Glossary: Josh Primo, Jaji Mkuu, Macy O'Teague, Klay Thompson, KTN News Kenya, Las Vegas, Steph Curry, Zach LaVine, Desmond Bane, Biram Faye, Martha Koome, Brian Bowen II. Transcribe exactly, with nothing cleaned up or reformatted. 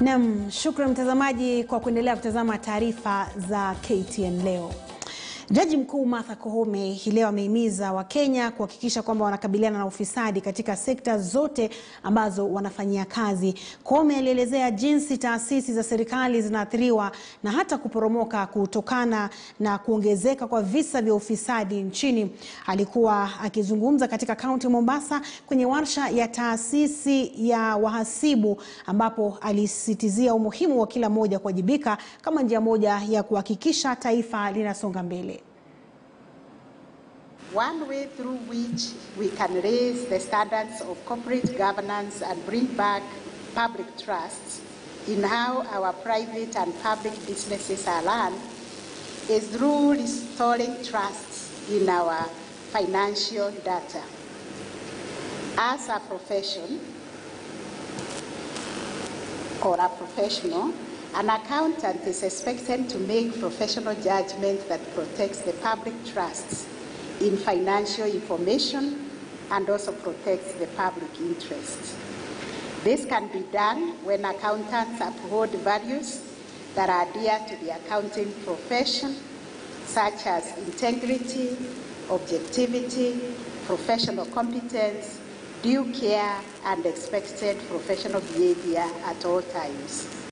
Naam, shukrani mtazamaji kwa kuendelea kutazama taarifa za K T N leo. Jaji Mkuu Martha Koome hii leo amehimiza Wakenya kuhakikisha kwamba wanakabiliana na ufisadi katika sekta zote ambazo wanafanyia kazi. Koome alielezea jinsi taasisi za serikali zinaathiriwa na hata kuporomoka kutokana na kuongezeka kwa visa vya ufisadi nchini. Alikuwa akizungumza katika kaunti Mombasa kwenye warsha ya taasisi ya wahasibu, ambapo alisisitizia umuhimu wa kila moja kuwajibika kama njia moja ya kuhakikisha taifa linasonga mbele. One way through which we can raise the standards of corporate governance and bring back public trust in how our private and public businesses are run is through restoring trust in our financial data. As a profession or a professional, an accountant is expected to make professional judgment that protects the public trust in financial information and also protects the public interest. This can be done when accountants uphold values that are dear to the accounting profession, such as integrity, objectivity, professional competence, due care, and expected professional behavior at all times.